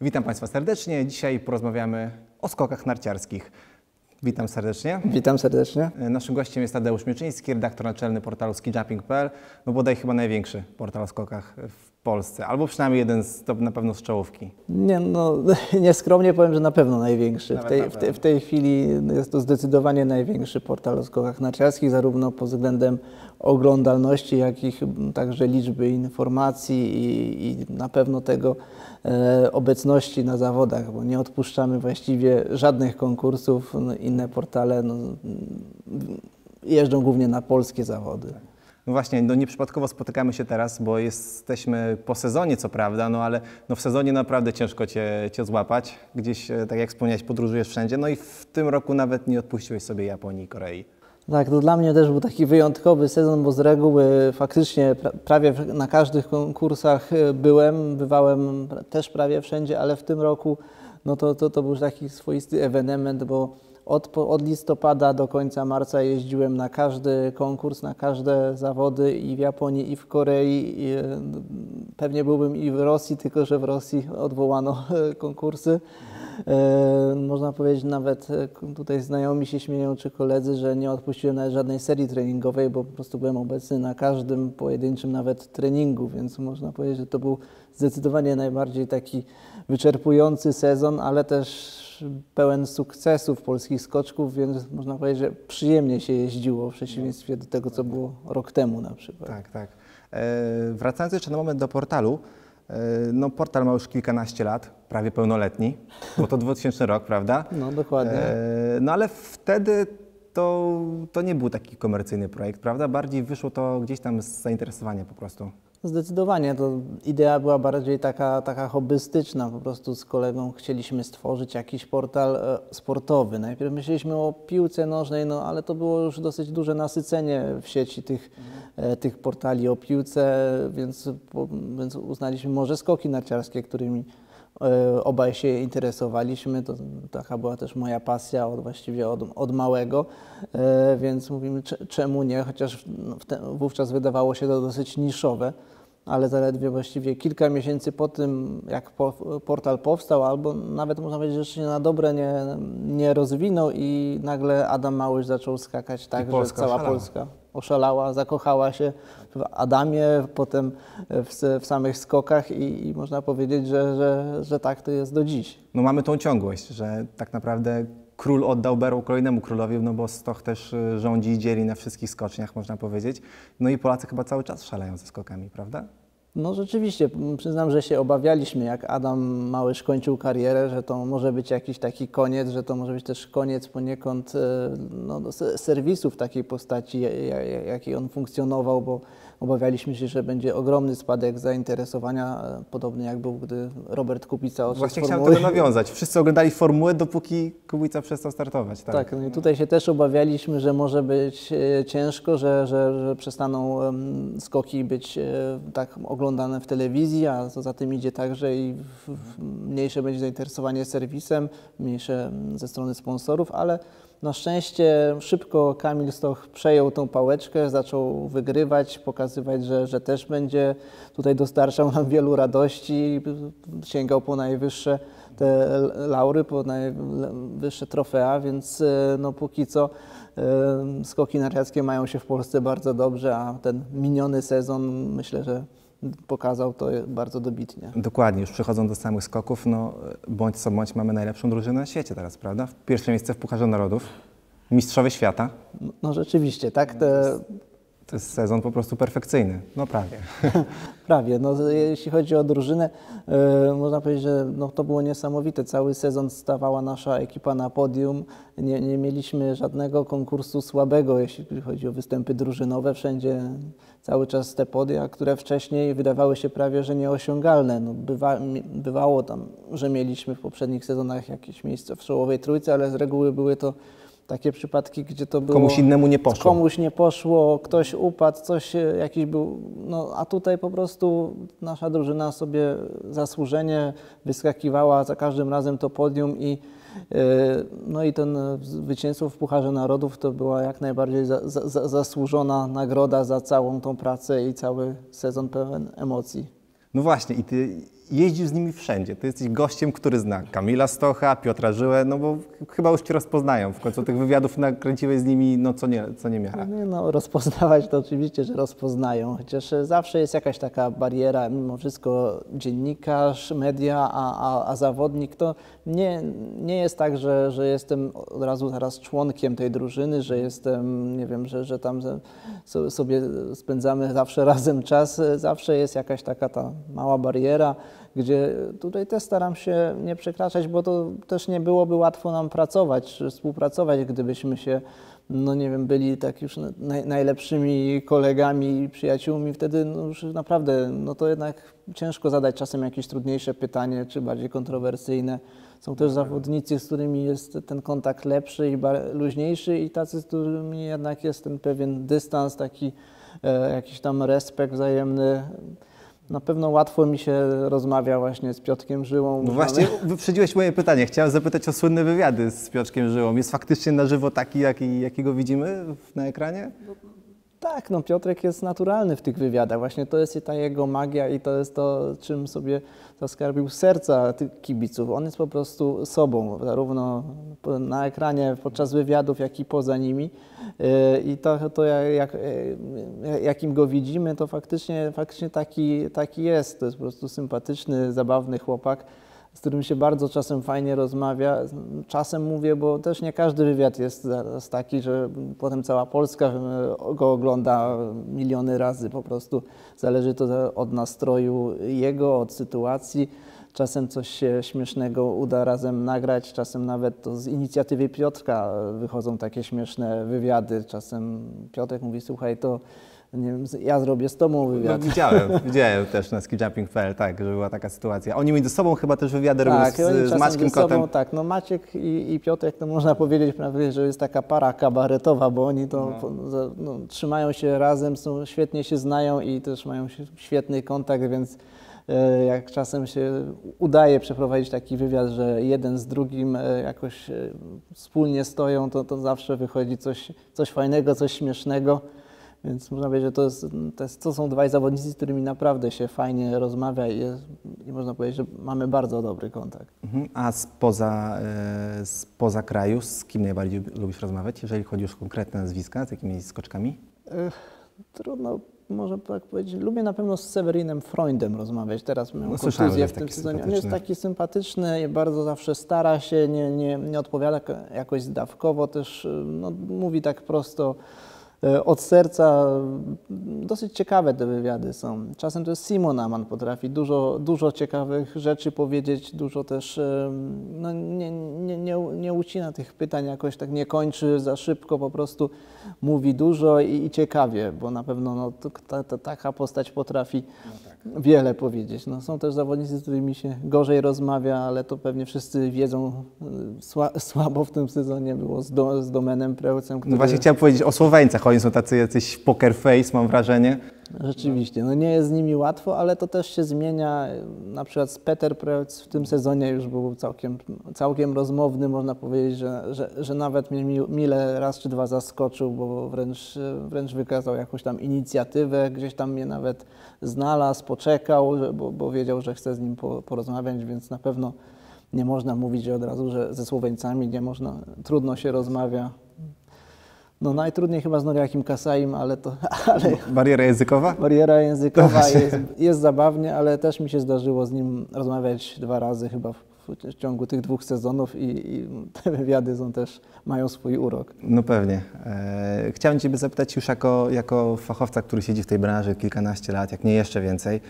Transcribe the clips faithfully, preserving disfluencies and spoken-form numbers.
Witam Państwa serdecznie. Dzisiaj porozmawiamy o skokach narciarskich. Witam serdecznie. Witam serdecznie. Naszym gościem jest Tadeusz Mieczyński, redaktor naczelny portalu skijumping kropka p l, no bodaj chyba największy portal o skokach w Polsce, albo przynajmniej jeden z, to na pewno z czołówki. Nie, no nieskromnie powiem, że na pewno największy. W tej, na pewno. W, te, w tej chwili jest to zdecydowanie największy portal o skokach narciarskich, zarówno pod względem oglądalności, jak i także liczby informacji i, i na pewno tego e, obecności na zawodach, bo nie odpuszczamy właściwie żadnych konkursów. No, inne portale no, jeżdżą głównie na polskie zawody. No właśnie, no nieprzypadkowo spotykamy się teraz, bo jesteśmy po sezonie, co prawda, no ale no w sezonie naprawdę ciężko cię, cię złapać. Gdzieś, tak jak wspomniałeś, podróżujesz wszędzie, no i w tym roku nawet nie odpuściłeś sobie Japonii i Korei. Tak, to dla mnie też był taki wyjątkowy sezon, bo z reguły faktycznie prawie na każdych konkursach byłem, bywałem też prawie wszędzie, ale w tym roku no to, to, to był taki swoisty ewenement, bo Od, od listopada do końca marca jeździłem na każdy konkurs, na każde zawody i w Japonii, i w Korei. I pewnie byłbym i w Rosji, tylko że w Rosji odwołano konkursy. E, można powiedzieć, nawet tutaj znajomi się śmieją, czy koledzy, że nie odpuściłem nawet żadnej serii treningowej, bo po prostu byłem obecny na każdym pojedynczym nawet treningu, więc można powiedzieć, że to był zdecydowanie najbardziej taki wyczerpujący sezon, ale też pełen sukcesów polskich skoczków, więc można powiedzieć, że przyjemnie się jeździło w przeciwieństwie do tego, co było rok temu na przykład. Tak, tak. E, wracając jeszcze na moment do portalu, e, no portal ma już kilkanaście lat, prawie pełnoletni, bo to dwutysięczny rok, prawda? No dokładnie. E, no ale wtedy to, to nie był taki komercyjny projekt, prawda? Bardziej wyszło to gdzieś tam z zainteresowania po prostu. Zdecydowanie, to idea była bardziej taka, taka hobbystyczna, po prostu z kolegą chcieliśmy stworzyć jakiś portal sportowy. Najpierw myśleliśmy o piłce nożnej, no ale to było już dosyć duże nasycenie w sieci tych, mm. tych portali o piłce, więc, więc uznaliśmy może skoki narciarskie, którymi obaj się interesowaliśmy, to taka była też moja pasja od, właściwie od, od małego, więc mówimy czemu nie, chociaż wówczas wydawało się to dosyć niszowe, ale zaledwie właściwie kilka miesięcy po tym, jak portal powstał, albo nawet można powiedzieć, że się na dobre nie, nie rozwinął i nagle Adam Małysz zaczął skakać tak, że cała Polska oszalała, zakochała się w Adamie, potem w, w samych skokach i, i można powiedzieć, że, że, że tak to jest do dziś. No mamy tą ciągłość, że tak naprawdę król oddał berło kolejnemu królowi, no bo Stoch też rządzi i dzieli na wszystkich skoczniach, można powiedzieć. No i Polacy chyba cały czas szaleją ze skokami, prawda? No rzeczywiście, przyznam, że się obawialiśmy, jak Adam Małysz kończył karierę, że to może być jakiś taki koniec, że to może być też koniec poniekąd no, serwisu w takiej postaci, jakiej on funkcjonował, bo obawialiśmy się, że będzie ogromny spadek zainteresowania, podobnie jak był, gdy Robert Kubica odszedł. Właśnie chciałem tego nawiązać. Wszyscy oglądali formułę, dopóki Kubica przestał startować. Tak, tak no i tutaj się też obawialiśmy, że może być ciężko, że, że, że przestaną skoki być tak oglądane w telewizji, a co za tym idzie także i w, w mniejsze będzie zainteresowanie serwisem, mniejsze ze strony sponsorów, ale na szczęście szybko Kamil Stoch przejął tą pałeczkę, zaczął wygrywać, pokazywać, że, że też będzie tutaj dostarczał nam wielu radości, sięgał po najwyższe te laury, po najwyższe trofea, więc no póki co skoki narciarskie mają się w Polsce bardzo dobrze, a ten miniony sezon myślę, że pokazał to bardzo dobitnie. Dokładnie, już przechodząc do samych skoków, no bądź co bądź mamy najlepszą drużynę na świecie teraz, prawda? Pierwsze miejsce w Pucharze Narodów, mistrzowie świata. No, no rzeczywiście, tak? No, to, jest, to jest sezon po prostu perfekcyjny, no prawie. Prawie, no jeśli chodzi o drużynę, yy, można powiedzieć, że no, to było niesamowite. Cały sezon stawała nasza ekipa na podium, nie, nie mieliśmy żadnego konkursu słabego, jeśli chodzi o występy drużynowe, wszędzie cały czas te podia, które wcześniej wydawały się prawie, że nieosiągalne. No, bywa, bywało tam, że mieliśmy w poprzednich sezonach jakieś miejsce w czołowej trójce, ale z reguły były to takie przypadki, gdzie to było... Komuś innemu nie poszło. Komuś nie poszło, ktoś upadł, coś jakiś był... No, a tutaj po prostu nasza drużyna sobie zasłużenie wyskakiwała za każdym razem to podium i no i ten zwycięstwo w Pucharze Narodów to była jak najbardziej za, za, zasłużona nagroda za całą tą pracę i cały sezon pełen emocji. No właśnie i ty jeździł z nimi wszędzie. Ty jesteś gościem, który zna Kamila Stocha, Piotra Żyłę, no bo chyba już cię rozpoznają. W końcu tych wywiadów nakręciłeś z nimi, no co nie, co nie miara. No, no, rozpoznawać to oczywiście, że rozpoznają. Chociaż zawsze jest jakaś taka bariera, mimo wszystko dziennikarz, media, a, a, a zawodnik. To nie, nie jest tak, że, że jestem od razu teraz członkiem tej drużyny, że jestem, nie wiem, że, że tam sobie spędzamy zawsze razem czas. Zawsze jest jakaś taka ta mała bariera, gdzie tutaj też staram się nie przekraczać, bo to też nie byłoby łatwo nam pracować, współpracować, gdybyśmy się, no nie wiem, byli tak już naj, najlepszymi kolegami i przyjaciółmi. Wtedy no już naprawdę, no to jednak ciężko zadać czasem jakieś trudniejsze pytanie, czy bardziej kontrowersyjne. Są też zawodnicy, z którymi jest ten kontakt lepszy i luźniejszy i tacy, z którymi jednak jest ten pewien dystans, taki e, jakiś tam respekt wzajemny. Na pewno łatwo mi się rozmawia właśnie z Piotrkiem Żyłą. No właśnie wyprzedziłeś moje pytanie. Chciałem zapytać o słynne wywiady z Piotrkiem Żyłą. Jest faktycznie na żywo taki, jaki, jakiego widzimy na ekranie? Tak, no Piotrek jest naturalny w tych wywiadach. Właśnie to jest ta jego magia i to jest to, czym sobie zaskarbił serca tych kibiców. On jest po prostu sobą, zarówno na ekranie, podczas wywiadów, jak i poza nimi. I to, to jak, jakim go widzimy, to faktycznie, faktycznie taki, taki jest. To jest po prostu sympatyczny, zabawny chłopak, z którym się bardzo czasem fajnie rozmawia. Czasem mówię, bo też nie każdy wywiad jest taki, że potem cała Polska go ogląda miliony razy. Po prostu zależy to od nastroju jego, od sytuacji. Czasem coś się śmiesznego uda razem nagrać, czasem nawet to z inicjatywy Piotrka wychodzą takie śmieszne wywiady. Czasem Piotrek mówi, słuchaj, to nie wiem, ja zrobię z tobą wywiad. No, widziałem, widziałem też na skijumping kropka p l, tak, że była taka sytuacja. Oni między sobą chyba też wywiady tak, robią z, z Maćkiem Kotem. Sobą, tak, no Maciek i, i Piotrek, to można powiedzieć prawie, że jest taka para kabaretowa, bo oni to no. No, no, trzymają się razem, są, świetnie się znają i też mają świetny kontakt, więc jak czasem się udaje przeprowadzić taki wywiad, że jeden z drugim jakoś wspólnie stoją, to, to zawsze wychodzi coś, coś fajnego, coś śmiesznego. Więc można powiedzieć, że to, jest, to, jest, to są dwaj zawodnicy, z którymi naprawdę się fajnie rozmawia i, jest, i można powiedzieć, że mamy bardzo dobry kontakt. Mhm. A spoza, e, spoza kraju, z kim najbardziej lubisz rozmawiać, jeżeli chodzi już o konkretne nazwiska, z jakimi skoczkami? Ech, trudno. Może tak powiedzieć, lubię na pewno z Severinem Freundem rozmawiać. Teraz miałem no, kontuzję w tym sezonie. On jest taki sympatyczny, bardzo zawsze stara się, nie, nie, nie odpowiada jakoś zdawkowo, też no, mówi tak prosto od serca. Dosyć ciekawe te wywiady są. Czasem to jest Simon Amann, potrafi dużo, dużo ciekawych rzeczy powiedzieć, dużo też no, nie, nie, nie, nie ucina tych pytań, jakoś tak nie kończy za szybko, po prostu mówi dużo i, i ciekawie, bo na pewno no, to, ta, ta, taka postać potrafi no tak. wiele powiedzieć. No, są też zawodnicy, z którymi się gorzej rozmawia, ale to pewnie wszyscy wiedzą, sła, słabo w tym sezonie było z, do, z Domenem Prevcem. Który... No właśnie chciałem powiedzieć o Słoweńcach. Oni są tacy jacyś poker face, mam wrażenie. Rzeczywiście, no nie jest z nimi łatwo, ale to też się zmienia. Na przykład Peter Prevc w tym sezonie już był całkiem, całkiem rozmowny, można powiedzieć, że, że, że nawet mnie mile raz czy dwa zaskoczył, bo wręcz, wręcz wykazał jakąś tam inicjatywę, gdzieś tam mnie nawet znalazł, poczekał, bo, bo wiedział, że chce z nim porozmawiać, więc na pewno nie można mówić od razu, że ze Słoweńcami nie można, trudno się rozmawia. No najtrudniej chyba z Noriakim Kasaim, ale to... Ale... Bariera językowa? Bariera językowa, jest, jest zabawnie, ale też mi się zdarzyło z nim rozmawiać dwa razy chyba w, w ciągu tych dwóch sezonów i, i te wywiady są też, mają swój urok. No pewnie. E, chciałem ciebie zapytać już jako, jako fachowca, który siedzi w tej branży kilkanaście lat, jak nie jeszcze więcej.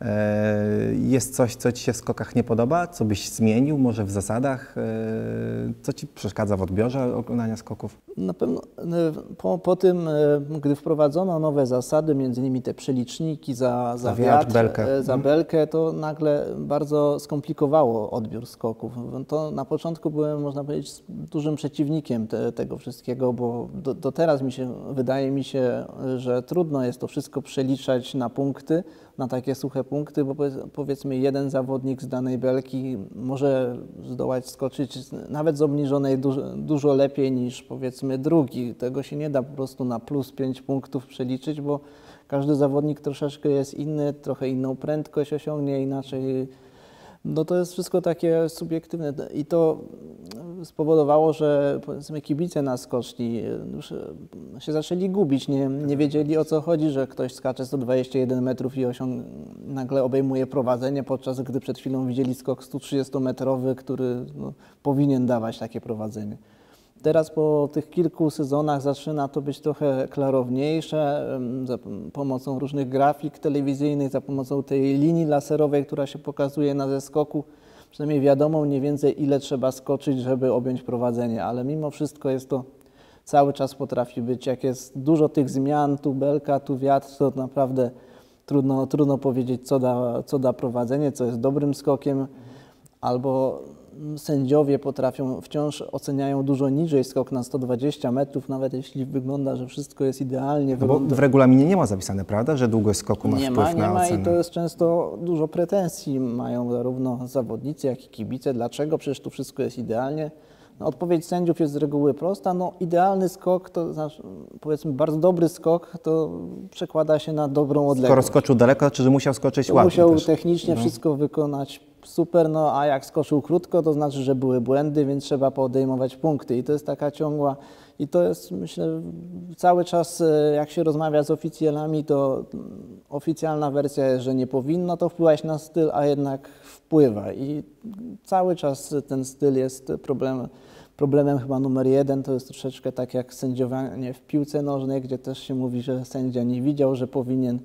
E, jest coś, co ci się w skokach nie podoba? Co byś zmienił może w zasadach? E, co ci przeszkadza w odbiorze oglądania skoków? Na pewno po, po tym, gdy wprowadzono nowe zasady, między innymi te przeliczniki za, za wiatr, belkę. za belkę, to nagle bardzo skomplikowało odbiór skoków. To na początku byłem, można powiedzieć, dużym przeciwnikiem te, tego wszystkiego, bo do, do teraz mi się, wydaje mi się, że trudno jest to wszystko przeliczać na punkty, na takie suche punkty, bo powiedzmy jeden zawodnik z danej belki może zdołać skoczyć nawet z obniżonej dużo, dużo lepiej niż powiedzmy drugi. Tego się nie da po prostu na plus pięć punktów przeliczyć, bo każdy zawodnik troszeczkę jest inny, trochę inną prędkość osiągnie, inaczej. No to jest wszystko takie subiektywne i to spowodowało, że powiedzmy kibice na skoczni już się zaczęli gubić, nie, nie wiedzieli o co chodzi, że ktoś skacze sto dwadzieścia jeden metrów i osiąg... nagle obejmuje prowadzenie, podczas gdy przed chwilą widzieli skok sto trzydziestometrowy, który no, powinien dawać takie prowadzenie. Teraz po tych kilku sezonach zaczyna to być trochę klarowniejsze, za pomocą różnych grafik telewizyjnych, za pomocą tej linii laserowej, która się pokazuje na zeskoku. Przynajmniej wiadomo mniej więcej ile trzeba skoczyć, żeby objąć prowadzenie, ale mimo wszystko jest to, cały czas potrafi być, jak jest dużo tych zmian, tu belka, tu wiatr, to naprawdę trudno, trudno powiedzieć, co da, co da prowadzenie, co jest dobrym skokiem, albo sędziowie potrafią, wciąż oceniają dużo niżej skok na sto dwadzieścia metrów, nawet jeśli wygląda, że wszystko jest idealnie. No bo w regulaminie nie ma zapisane, prawda, że długość skoku ma wpływ na ocenę? Nie ma, nie ma i to jest często dużo pretensji mają zarówno zawodnicy, jak i kibice. Dlaczego? Przecież tu wszystko jest idealnie. No, odpowiedź sędziów jest z reguły prosta. No, idealny skok, to znaczy, powiedzmy bardzo dobry skok, to przekłada się na dobrą odległość. Skoro skoczył daleko, czy musiał skoczyć ładnie? Musiał też technicznie no. wszystko wykonać super, no a jak skoczył krótko, to znaczy, że były błędy, więc trzeba podejmować punkty i to jest taka ciągła i to jest, myślę, cały czas jak się rozmawia z oficjalami, to oficjalna wersja jest, że nie powinno to wpływać na styl, a jednak wpływa i cały czas ten styl jest problemem. Problemem chyba numer jeden to jest troszeczkę tak jak sędziowanie w piłce nożnej, gdzie też się mówi, że sędzia nie widział, że powinien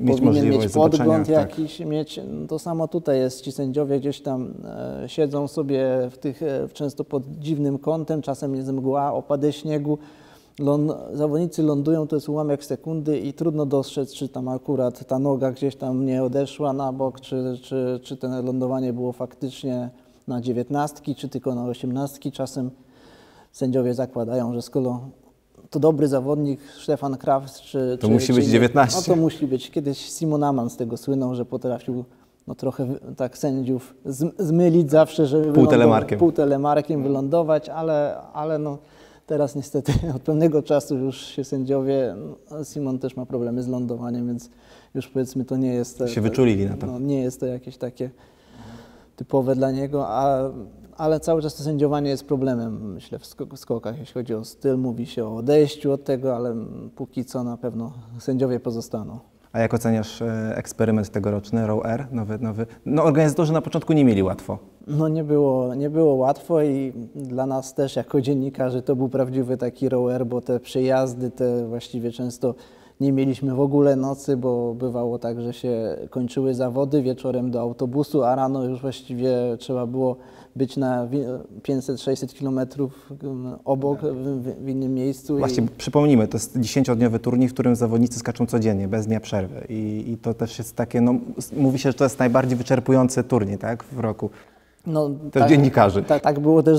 mieć, powinien mieć podgląd jakiś, tak. mieć, no to samo tutaj jest, ci sędziowie gdzieś tam e, siedzą sobie w tych, e, często pod dziwnym kątem, czasem jest mgła, opady śniegu, Ląd, zawodnicy lądują, to jest ułamek sekundy i trudno dostrzec, czy tam akurat ta noga gdzieś tam nie odeszła na bok, czy, czy, czy to lądowanie było faktycznie na dziewiętnastki, czy tylko na osiemnastki. Czasem sędziowie zakładają, że skoro to dobry zawodnik, Stefan Kraft, czy... To czy, musi czy być dziewiętnaście. No to musi być. Kiedyś Simon Amann z tego słynął, że potrafił no, trochę tak sędziów zmylić zawsze, żeby... Pół telemarkiem. Pół telemarkiem wylądować, ale, ale no, teraz niestety od pewnego czasu już się sędziowie... No, Simon też ma problemy z lądowaniem, więc już powiedzmy to nie jest... Się wyczulili na to. No, nie jest to jakieś takie... typowe dla niego, a, ale cały czas to sędziowanie jest problemem, myślę, w, skok, w skokach. Jeśli chodzi o styl, mówi się o odejściu od tego, ale póki co na pewno sędziowie pozostaną. A jak oceniasz eksperyment tegoroczny, Raw Air, nowy, nowy? No organizatorzy na początku nie mieli łatwo. No nie było, nie było łatwo i dla nas też jako dziennikarzy to był prawdziwy taki Raw Air, bo te przejazdy, te właściwie często nie mieliśmy w ogóle nocy, bo bywało tak, że się kończyły zawody wieczorem do autobusu, a rano już właściwie trzeba było być na pięćset sześćset kilometrów obok, w, w innym miejscu. Właśnie, i... przypomnijmy, to jest dziesięciodniowy turniej, w którym zawodnicy skaczą codziennie, bez dnia przerwy. I, i to też jest takie, no, mówi się, że to jest najbardziej wyczerpujący turniej, tak, w roku. No, też tak, dziennikarzy. Tak, tak było też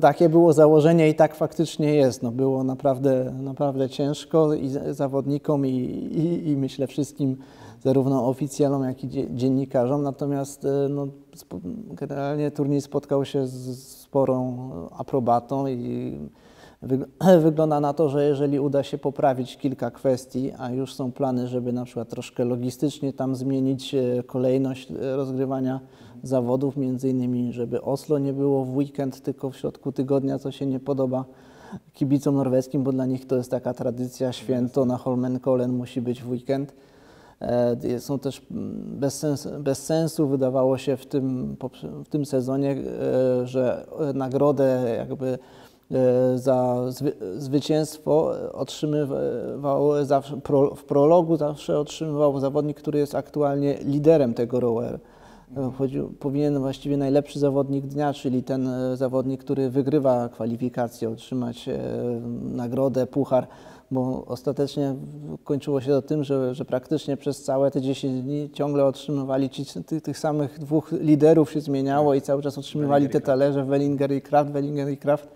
takie było założenie i tak faktycznie jest. No, było naprawdę, naprawdę ciężko i zawodnikom, i, i, i myślę wszystkim, zarówno oficjalom, jak i dziennikarzom. Natomiast no, generalnie turniej spotkał się z sporą aprobatą i wygląda na to, że jeżeli uda się poprawić kilka kwestii, a już są plany, żeby na przykład troszkę logistycznie tam zmienić kolejność rozgrywania zawodów, między innymi, żeby Oslo nie było w weekend, tylko w środku tygodnia, co się nie podoba kibicom norweskim, bo dla nich to jest taka tradycja, święto na Holmenkollen musi być w weekend. Są też bez sensu, bez sensu wydawało się w tym, w tym sezonie, że nagrodę jakby za zwycięstwo otrzymywał zawsze, w prologu zawsze otrzymywał zawodnik, który jest aktualnie liderem tego Raw Air. Powinien właściwie najlepszy zawodnik dnia, czyli ten zawodnik, który wygrywa kwalifikację, otrzymać nagrodę, puchar, bo ostatecznie kończyło się to tym, że, że praktycznie przez całe te dziesięć dni ciągle otrzymywali ci, ty, tych samych dwóch liderów się zmieniało i cały czas otrzymywali te talerze Wellinger i Kraft, Wellinger i Kraft.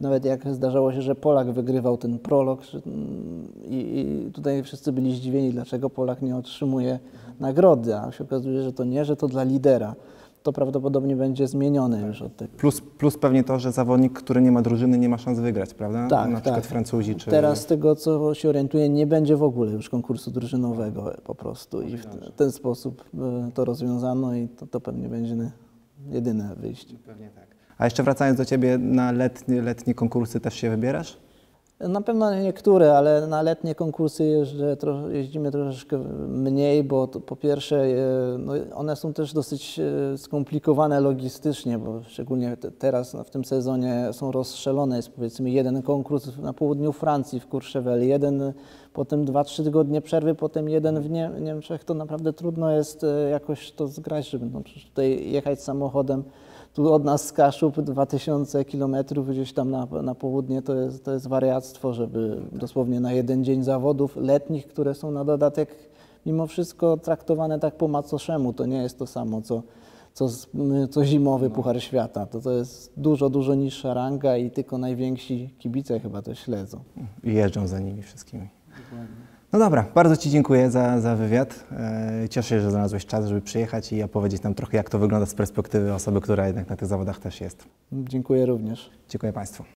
Nawet jak zdarzało się, że Polak wygrywał ten prolog i, i tutaj wszyscy byli zdziwieni, dlaczego Polak nie otrzymuje nagrody, a się okazuje, że to nie, że to dla lidera. to prawdopodobnie będzie zmienione już od tego. Plus, plus pewnie to, że zawodnik, który nie ma drużyny, nie ma szans wygrać, prawda? Tak, na przykład tak. Francuzi czy... Teraz z tego, co się orientuję, nie będzie w ogóle już konkursu drużynowego po prostu i w ten sposób to rozwiązano i to, to pewnie będzie jedyne wyjście. Pewnie tak. A jeszcze wracając do Ciebie, na letnie, letnie konkursy też się wybierasz? Na pewno niektóre, ale na letnie konkursy jeżdżę, jeździmy troszeczkę mniej, bo to, po pierwsze no one są też dosyć skomplikowane logistycznie, bo szczególnie teraz no, w tym sezonie są rozstrzelone. Jest powiedzmy jeden konkurs na południu Francji w Courchevel, jeden, potem dwa, trzy tygodnie przerwy, potem jeden w Nie Niemczech. To naprawdę trudno jest jakoś to zgrać, żeby no, tutaj jechać samochodem. Tu od nas z Kaszub dwa tysiące kilometrów gdzieś tam na, na południe to jest, to jest wariactwo, żeby dosłownie na jeden dzień zawodów letnich, które są na dodatek mimo wszystko traktowane tak po macoszemu. To nie jest to samo co, co, co zimowy Puchar Świata. To, to jest dużo, dużo niższa ranga i tylko najwięksi kibice chyba to śledzą. I jeżdżą za nimi wszystkimi. Dokładnie. No dobra, bardzo Ci dziękuję za, za wywiad. Cieszę się, że znalazłeś czas, żeby przyjechać i opowiedzieć nam trochę, jak to wygląda z perspektywy osoby, która jednak na tych zawodach też jest. Dziękuję również. Dziękuję Państwu.